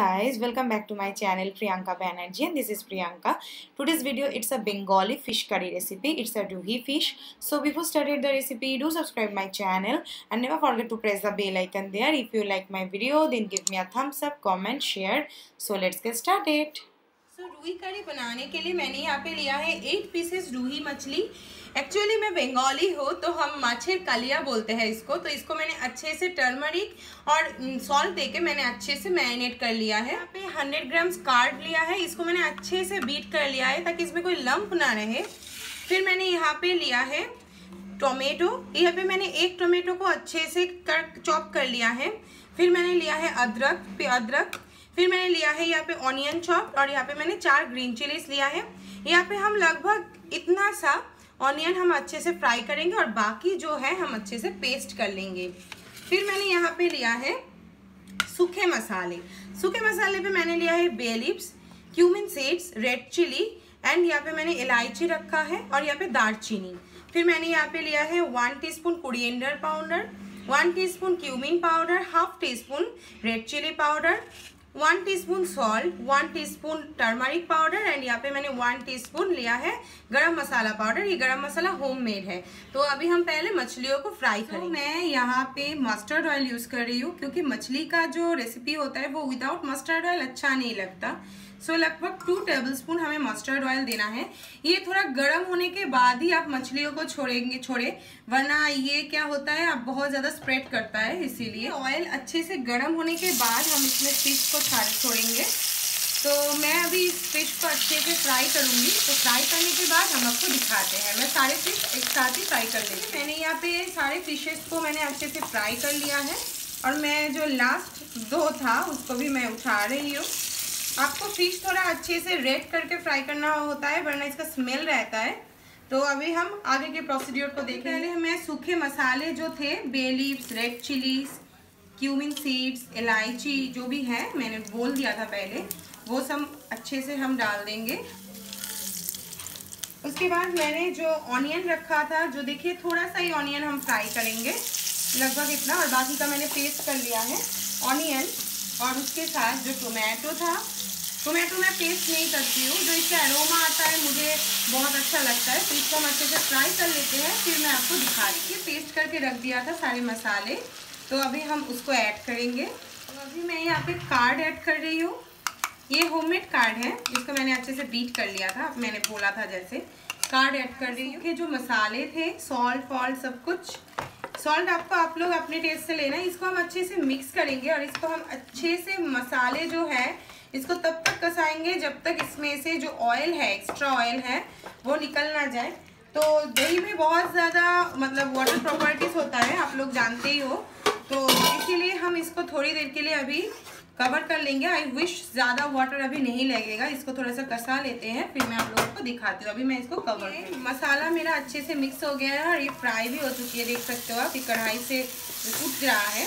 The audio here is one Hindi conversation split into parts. Guys, welcome back to my channel Priyanka Banerjee and this is Priyanka. Today's video it's a Bengali fish curry recipe. It's a Rohu fish. So before starting the recipe, do subscribe my channel and never forget to press the bell icon there. If you like my video, then give me a thumbs up, comment, share. So let's get started. तो रूही करी बनाने के लिए मैंने यहाँ पे लिया है 8 पीसेस रूही मछली। एक्चुअली मैं बंगाली हूँ तो हम माछिर कालिया बोलते हैं इसको। तो इसको मैंने अच्छे से टर्मरिक और सॉल्ट देके मैंने अच्छे से मैरिनेट कर लिया है। यहाँ पे 100 ग्राम कार्ड लिया है, इसको मैंने अच्छे से बीट कर लिया है ताकि इसमें कोई लम्प ना रहे। फिर मैंने यहाँ पे लिया है टोमेटो, यहाँ पे मैंने एक टोमेटो को अच्छे से चॉप कर लिया है। फिर मैंने लिया है अदरक, फिर मैंने लिया है यहाँ पे ऑनियन चॉप्ड और यहाँ पे मैंने 4 ग्रीन चिलीज लिया है। यहाँ पे हम लगभग इतना सा ऑनियन हम अच्छे से फ्राई करेंगे और बाकी जो है हम अच्छे से पेस्ट कर लेंगे। फिर मैंने यहाँ पे लिया है सूखे मसाले। सूखे मसाले पे मैंने लिया है bay leaves, cumin seeds, red chilli and यहाँ पे मैंने इलायची रखा है और यहाँ पे दालचीनी। फिर मैंने यहाँ पे लिया है 1 teaspoon coriander powder, 1 teaspoon cumin powder, ½ teaspoon red chilli powder, 1 teaspoon salt, 1 teaspoon turmeric powder and यहाँ पे मैंने 1 टीस्पून लिया है गरम मसाला पाउडर। ये गरम मसाला होममेड है। तो अभी हम पहले मछलियों को फ्राई करेंगे। मैं यहाँ पे मस्टर्ड ऑयल यूज कर रही हूँ क्योंकि मछली का जो रेसिपी होता है वो विदाउट मस्टर्ड ऑयल अच्छा नहीं लगता। सो लगभग 2 टेबलस्पून हमें मस्टर्ड ऑयल देना है। ये थोड़ा गर्म होने के बाद ही आप मछलियों को छोड़ें, वरना ये क्या होता है आप बहुत ज़्यादा स्प्रेड करता है। इसीलिए ऑयल अच्छे से गर्म होने के बाद हम इसमें फिश को छोड़ेंगे। तो मैं अभी इस फिश को अच्छे से फ्राई करूँगी। तो फ्राई करने के बाद हम आपको दिखाते हैं। मैं सारे फिश एक साथ ही फ्राई कर लेती। मैंने यहाँ पे सारे फिशेस को मैंने अच्छे से फ्राई कर लिया है और मैं जो लास्ट 2 था उसको भी मैं उठा रही हूँ। आपको फिश थोड़ा अच्छे से रेड करके फ्राई करना होता है वरना इसका स्मेल रहता है। तो अभी हम आगे के प्रोसीड्योर को देखें। पहले हमें सूखे मसाले जो थे bay leaves, red chillies, cumin seeds, इलायची जो भी है मैंने बोल दिया था पहले, वो सब अच्छे से हम डाल देंगे। उसके बाद मैंने जो ऑनियन रखा था, जो देखिए थोड़ा सा ही ऑनियन हम फ्राई करेंगे, लगभग इतना, और बाकी का मैंने पेस्ट कर लिया है ऑनियन। और उसके साथ जो टोमेटो था, टोमेटो मैं पेस्ट नहीं करती हूँ, जो इसका एरोमा आता है मुझे बहुत अच्छा लगता है। तो इसको हम अच्छे से फ्राई कर लेते हैं, फिर मैं आपको दिखा रही हूँ। पेस्ट करके रख दिया था सारे मसाले, तो अभी हम उसको ऐड करेंगे। तो अभी मैं यहाँ पे कार्ड ऐड कर रही हूँ। ये होममेड कार्ड है, इसको मैंने अच्छे से बीट कर लिया था, मैंने बोला था जैसे। कार्ड ऐड कर रही हूँ कि जो मसाले थे, सॉल्ट वॉल्ट सब कुछ। सॉल्ट आपको आप लोग अपने टेस्ट से लेना है। इसको हम अच्छे से मिक्स करेंगे और इसको हम अच्छे से मसाले जो है इसको तब तक कसाएंगे जब तक इसमें से जो ऑयल है, एक्स्ट्रा ऑयल है, वो निकल ना जाए। तो दही में बहुत ज़्यादा मतलब वाटर प्रॉपर्टीज़ होता है, आप लोग जानते ही हो। तो इसीलिए हम इसको थोड़ी देर के लिए अभी कवर कर लेंगे। आई विश ज़्यादा वाटर अभी नहीं लगेगा। इसको थोड़ा सा कसा लेते हैं, फिर मैं आप लोगों को दिखाती हूँ। अभी मैं इसको कवर कर। मसाला मेरा अच्छे से मिक्स हो गया है और ये फ्राई भी हो चुकी है, देख सकते हो आप, ये कढ़ाई से उठ रहा है।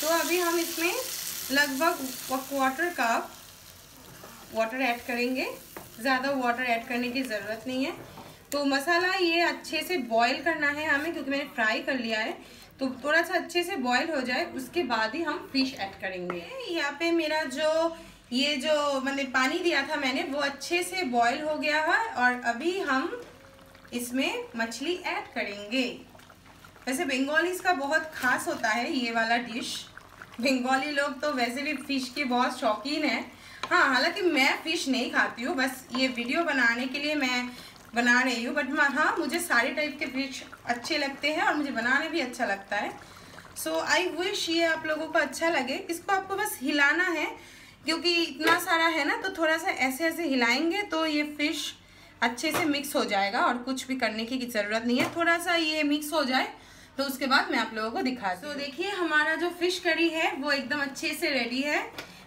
तो अभी हम इसमें लगभग 1/4 कप वाटर ऐड करेंगे। ज़्यादा वाटर ऐड करने की ज़रूरत नहीं है। तो मसाला ये अच्छे से बॉईल करना है हमें, क्योंकि मैंने फ्राई कर लिया है, तो थोड़ा सा अच्छे से बॉईल हो जाए, उसके बाद ही हम फिश ऐड करेंगे। यहाँ पे मेरा जो ये जो मैंने पानी दिया था मैंने, वो अच्छे से बॉईल हो गया है और अभी हम इसमें मछली ऐड करेंगे। वैसे बंगालीज़ का बहुत खास होता है ये वाला डिश। बंगाली लोग तो वैसे भी फ़िश के बहुत शौकीन हैं। हाँ, हालांकि मैं फ़िश नहीं खाती हूँ, बस ये वीडियो बनाने के लिए मैं बना रही हूँ। बट हाँ, मुझे सारे टाइप के फिश अच्छे लगते हैं और मुझे बनाने भी अच्छा लगता है। सो आई विश ये आप लोगों को अच्छा लगे। इसको आपको बस हिलाना है, क्योंकि इतना सारा है ना, तो थोड़ा सा ऐसे ऐसे हिलाएंगे तो ये फ़िश अच्छे से मिक्स हो जाएगा और कुछ भी करने की ज़रूरत नहीं है। थोड़ा सा ये मिक्स हो जाए तो उसके बाद मैं आप लोगों को दिखा। तो देखिए हमारा जो फ़िश करी है वो एकदम अच्छे से रेडी है।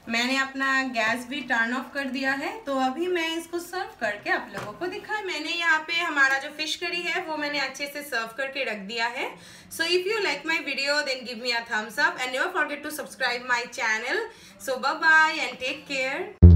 मैंने अपना गैस भी टर्न ऑफ कर दिया है। तो अभी मैं इसको सर्व करके आप लोगों को दिखाई। मैंने यहाँ पे हमारा जो फिश करी है वो मैंने अच्छे से सर्व करके रख दिया है। So if you like my video then give me a thumbs up and never forget to subscribe my channel. So bye bye and take care.